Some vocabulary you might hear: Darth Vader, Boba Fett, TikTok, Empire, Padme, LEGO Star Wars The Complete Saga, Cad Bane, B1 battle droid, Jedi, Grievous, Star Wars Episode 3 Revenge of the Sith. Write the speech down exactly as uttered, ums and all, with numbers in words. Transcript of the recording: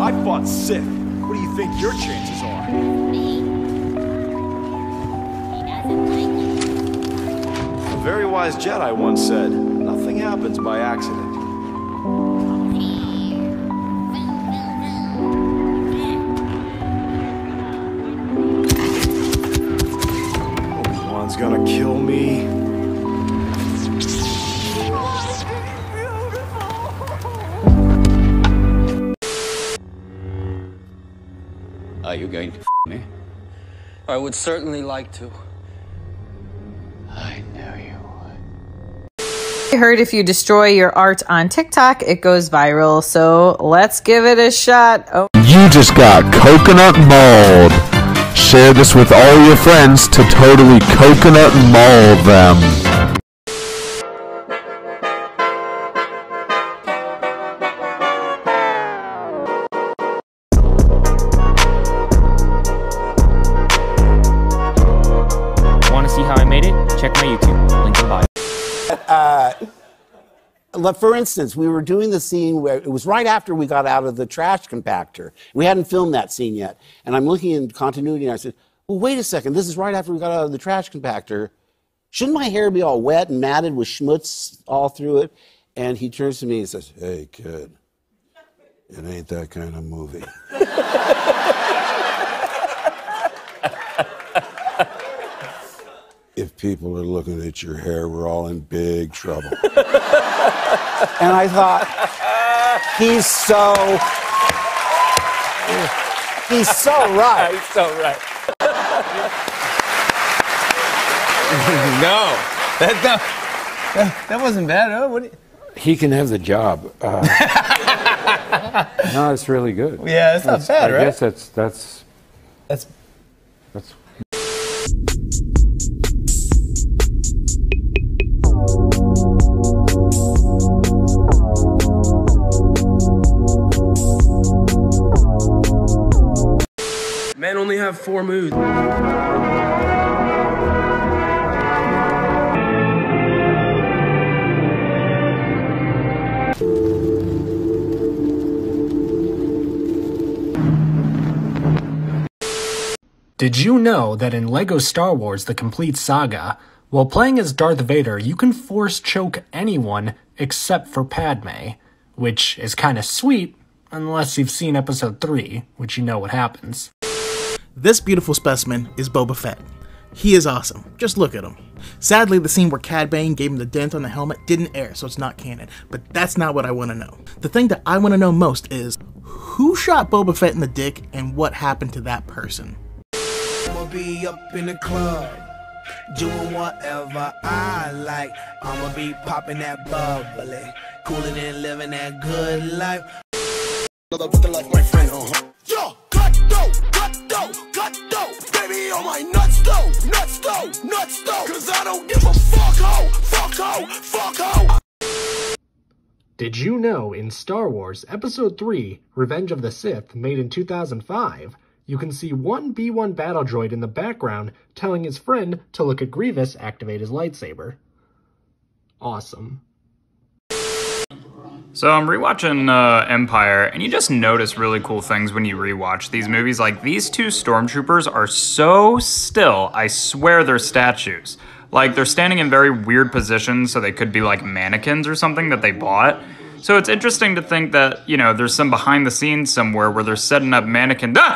I fought Sith. What do you think your chances are? Me? He doesn't like you. A very wise Jedi once said, nothing happens by accident. Obi-Wan's gonna kill me. Are you going to f me? I would certainly like to. I know you would. I heard if you destroy your art on TikTok, it goes viral. So let's give it a shot. Oh. You just got coconut mauled. Share this with all your friends to totally coconut maul them. For instance, we were doing the scene where it was right after we got out of the trash compactor. We hadn't filmed that scene yet. And I'm looking in continuity and I said, well, wait a second. This is right after we got out of the trash compactor. Shouldn't my hair be all wet and matted with schmutz all through it? And he turns to me and says, hey, kid, it ain't that kind of movie. If people are looking at your hair, we're all in big trouble. And I thought, he's so, he's so right. He's so right. No, that, that, that wasn't bad. Oh, what you... He can have the job. Uh, no, it's really good. Yeah, it's that's, not bad, I right? I guess that's, that's, that's, that's. Men only have four moods. Did you know that in LEGO Star Wars The Complete Saga, while playing as Darth Vader, you can force choke anyone except for Padme, which is kind of sweet unless you've seen Episode three, which you know what happens. This beautiful specimen is Boba Fett. He is awesome. Just look at him. Sadly, the scene where Cad Bane gave him the dent on the helmet didn't air, so it's not canon, but that's not what I want to know. The thing that I want to know most is, who shot Boba Fett in the dick and what happened to that person? I'ma be up in the club, doing whatever I like. I'ma be popping that bubbly, cooling and living that good life. Like my friend, uh-huh. Yo, cut though, cut though, cut though. Baby, on my nuts though, nuts though, nuts though. Cause I don't give a fuck ho, fuck ho, fuck ho. Did you know in Star Wars Episode three, Revenge of the Sith, made in two thousand five, you can see one B one battle droid in the background telling his friend to look at Grievous activate his lightsaber. Awesome. So I'm rewatching uh, Empire, and you just notice really cool things when you rewatch these movies. Like, these two stormtroopers are so still, I swear they're statues. Like, they're standing in very weird positions, so they could be like mannequins or something that they bought. So it's interesting to think that, you know, there's some behind the scenes somewhere where they're setting up mannequins. Ah!